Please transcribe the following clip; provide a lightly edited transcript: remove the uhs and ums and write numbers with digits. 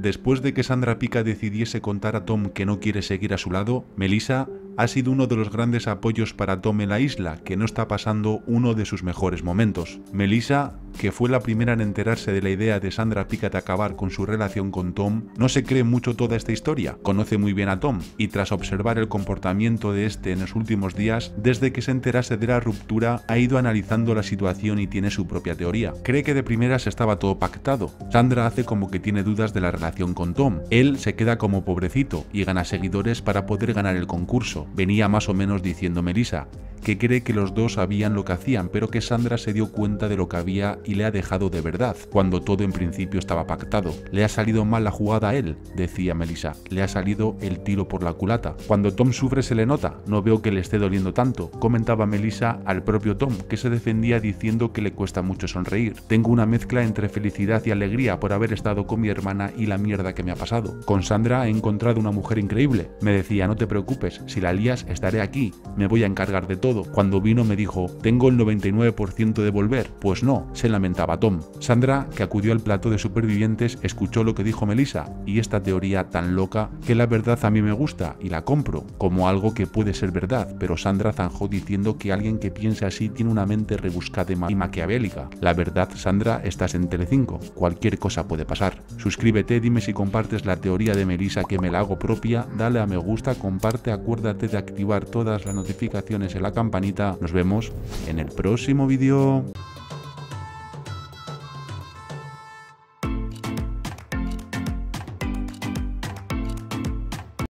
Después de que Sandra Pica decidiese contar a Tom que no quiere seguir a su lado, Melyssa ha sido uno de los grandes apoyos para Tom en la isla, que no está pasando uno de sus mejores momentos. Melyssa, que fue la primera en enterarse de la idea de Sandra Pica de acabar con su relación con Tom, no se cree mucho toda esta historia, conoce muy bien a Tom, y tras observar el comportamiento de este en los últimos días, desde que se enterase de la ruptura, ha ido analizando la situación y tiene su propia teoría. Cree que de primeras estaba todo pactado. Sandra hace como que tiene dudas de la relación con Tom. Él se queda como pobrecito y gana seguidores para poder ganar el concurso. Venía más o menos diciendo Melyssa, que cree que los dos sabían lo que hacían, pero que Sandra se dio cuenta de lo que había y le ha dejado de verdad, cuando todo en principio estaba pactado. Le ha salido mal la jugada a él, decía Melyssa, le ha salido el tiro por la culata. Cuando Tom sufre se le nota, no veo que le esté doliendo tanto, comentaba Melyssa al propio Tom, que se defendía diciendo que le cuesta mucho sonreír. Tengo una mezcla entre felicidad y alegría por haber estado con mi hermana y la mierda que me ha pasado. Con Sandra he encontrado una mujer increíble, me decía, no te preocupes, si la lías estaré aquí, me voy a encargar de todo. Cuando vino me dijo, tengo el 99% de volver. Pues no, se lamentaba Tom. Sandra, que acudió al plató de Supervivientes, escuchó lo que dijo Melyssa y esta teoría tan loca que la verdad a mí me gusta y la compro, como algo que puede ser verdad, pero Sandra zanjó diciendo que alguien que piensa así tiene una mente rebuscada y maquiavélica. La verdad, Sandra, estás en Telecinco, cualquier cosa puede pasar. Suscríbete, dime si compartes la teoría de Melyssa que me la hago propia, dale a me gusta, comparte, acuérdate de activar todas las notificaciones en la campanita. Nos vemos en el próximo vídeo.